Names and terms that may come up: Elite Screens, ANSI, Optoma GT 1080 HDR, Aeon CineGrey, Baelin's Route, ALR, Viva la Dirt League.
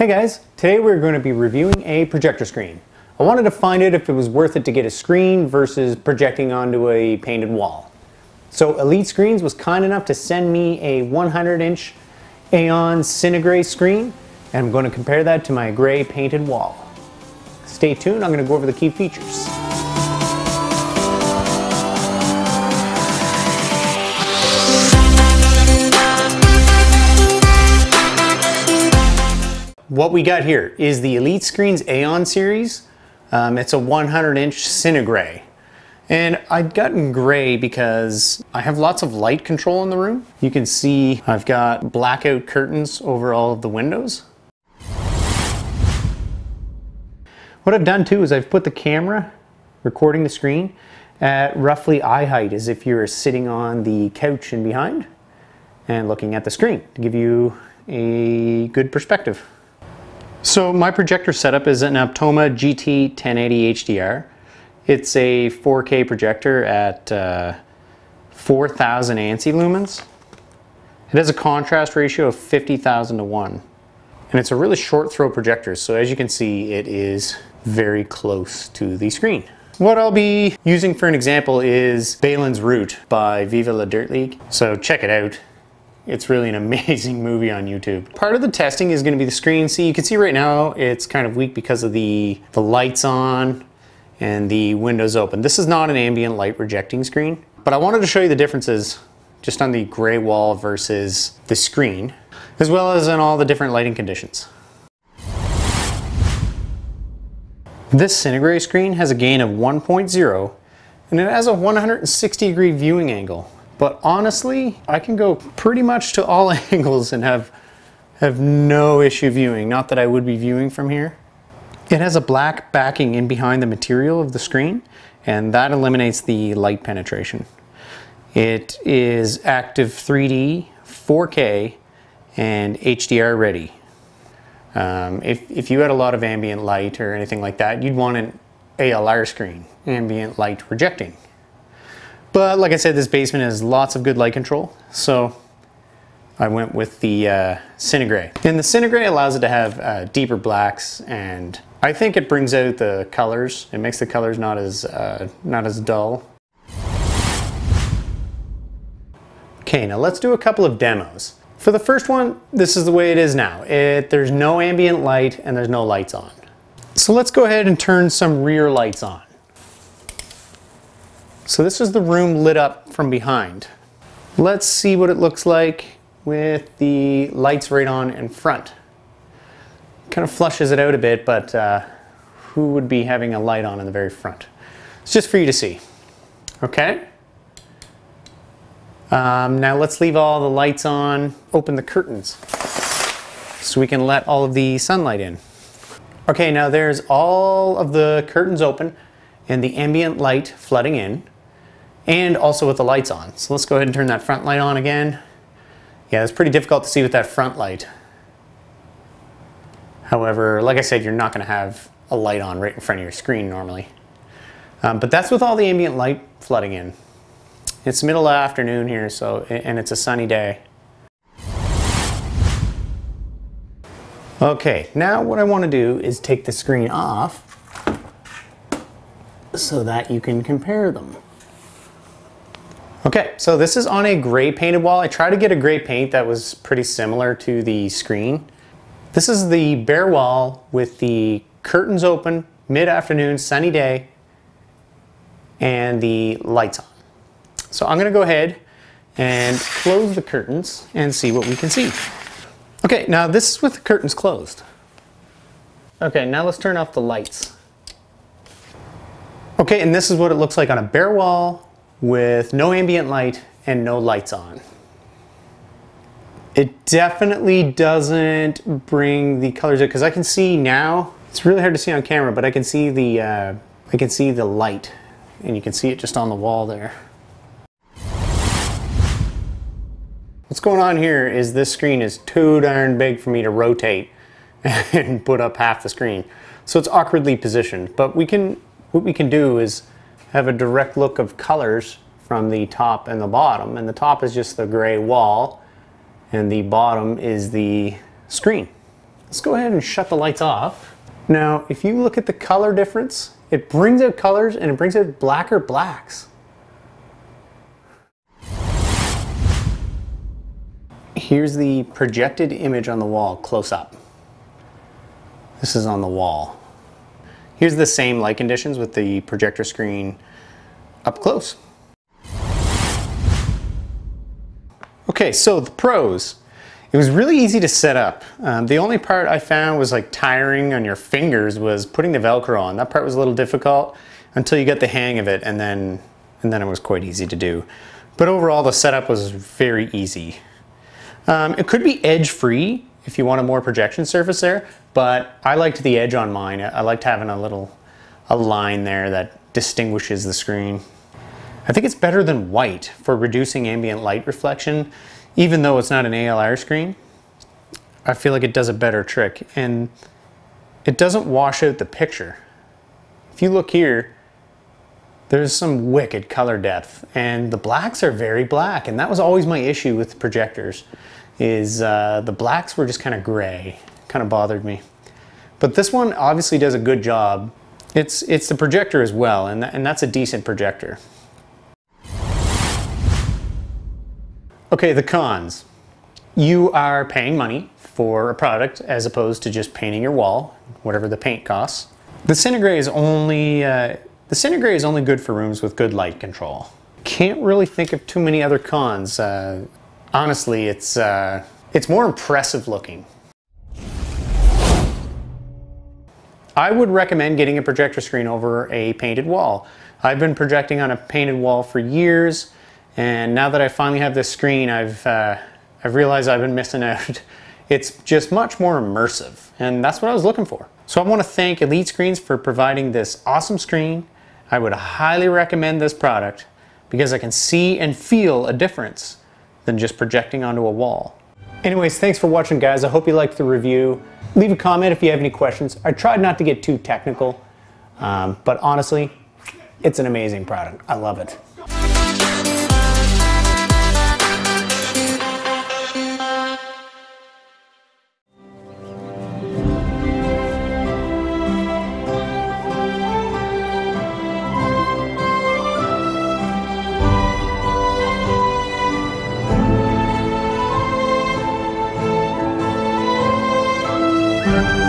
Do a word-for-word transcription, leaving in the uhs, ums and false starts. Hey guys, today we're going to be reviewing a projector screen. I wanted to find out if it was worth it to get a screen versus projecting onto a painted wall. So Elite Screens was kind enough to send me a one hundred inch Aeon CineGrey screen, and I'm going to compare that to my gray painted wall. Stay tuned, I'm going to go over the key features. What we got here is the Elite Screens Aeon series. Um, it's a one hundred inch CineGrey. And I've gotten gray because I have lots of light control in the room. You can see I've got blackout curtains over all of the windows. What I've done too is I've put the camera recording the screen at roughly eye height, as if you're sitting on the couch and behind and looking at the screen to give you a good perspective. So my projector setup is an Optoma G T ten eighty H D R. It's a four K projector at uh, four thousand ANSI lumens. It has a contrast ratio of fifty thousand to one. And it's a really short throw projector, so as you can see, it is very close to the screen. What I'll be using for an example is Baelin's Route by Viva la Dirt League. So check it out. It's really an amazing movie on YouTube. Part of the testing is going to be the screen. See, you can see right now it's kind of weak because of the, the lights on and the windows open. This is not an ambient light rejecting screen, but I wanted to show you the differences just on the gray wall versus the screen, as well as in all the different lighting conditions. This CineGrey screen has a gain of one point zero and it has a one hundred sixty degree viewing angle. But honestly, I can go pretty much to all angles and have, have no issue viewing. Not that I would be viewing from here. It has a black backing in behind the material of the screen, and that eliminates the light penetration. It is active three D, four K, and H D R ready. Um, if, if you had a lot of ambient light or anything like that, you'd want an A L R screen, ambient light rejecting. But like I said, this basement has lots of good light control, so I went with the uh, CineGrey. And the CineGrey allows it to have uh, deeper blacks, and I think it brings out the colors. It makes the colors not as, uh, not as dull. Okay, now let's do a couple of demos. For the first one, this is the way it is now. It, there's no ambient light and there's no lights on. So let's go ahead and turn some rear lights on. So this is the room lit up from behind. Let's see what it looks like with the lights right on in front. Kind of flushes it out a bit, but uh, who would be having a light on in the very front? It's just for you to see. Okay. Um, now let's leave all the lights on, open the curtains so we can let all of the sunlight in. Okay, now there's all of the curtains open and the ambient light flooding in, and also with the lights on. So let's go ahead and turn that front light on again. Yeah, it's pretty difficult to see with that front light. However, like I said, you're not gonna have a light on right in front of your screen normally. Um, but that's with all the ambient light flooding in. It's middle of the afternoon here, so, and it's a sunny day. Okay, now what I wanna do is take the screen off so that you can compare them. Okay, so this is on a gray painted wall. I tried to get a gray paint that was pretty similar to the screen. This is the bare wall with the curtains open, mid-afternoon, sunny day, and the lights on. So I'm gonna go ahead and close the curtains and see what we can see. Okay, now this is with the curtains closed. Okay, now let's turn off the lights. Okay, and this is what it looks like on a bare wall with no ambient light and no lights on. It definitely doesn't bring the colors out, because I can see now, it's really hard to see on camera, but I can see the, uh, I can see the light, and you can see it just on the wall there. What's going on here is this screen is too darn big for me to rotate and put up half the screen. So it's awkwardly positioned, but we can, what we can do is have a direct look of colors from the top and the bottom, and the top is just the gray wall and the bottom is the screen. Let's go ahead and shut the lights off. Now, if you look at the color difference, it brings out colors and it brings out blacker blacks. Here's the projected image on the wall close up. This is on the wall. Here's the same light conditions with the projector screen up close. Okay, so the pros. It was really easy to set up. Um, the only part I found was like tiring on your fingers was putting the Velcro on. That part was a little difficult until you got the hang of it, and then, and then it was quite easy to do. But overall, the setup was very easy. Um, it could be edge-free if you want a more projection surface there, but I liked the edge on mine. I liked having a little a line there that distinguishes the screen. I think it's better than white for reducing ambient light reflection. Even though it's not an A L R screen, I feel like it does a better trick, and it doesn't wash out the picture. If you look here, there's some wicked color depth, and the blacks are very black, and that was always my issue with projectors, is uh, the blacks were just kind of gray. Kind of bothered me. But this one obviously does a good job. It's, it's the projector as well, and, th and that's a decent projector. Okay, the cons. You are paying money for a product as opposed to just painting your wall, whatever the paint costs. The CineGrey is only uh, the CineGrey is only good for rooms with good light control. Can't really think of too many other cons. Uh, honestly, it's uh, it's more impressive looking. I would recommend getting a projector screen over a painted wall. I've been projecting on a painted wall for years. And now that I finally have this screen, I've, uh, I've realized I've been missing out. It's just much more immersive, and that's what I was looking for. So I want to thank Elite Screens for providing this awesome screen. I would highly recommend this product because I can see and feel a difference than just projecting onto a wall. Anyways, thanks for watching, guys. I hope you liked the review. Leave a comment if you have any questions. I tried not to get too technical, um, but honestly, it's an amazing product. I love it. We'll be right back.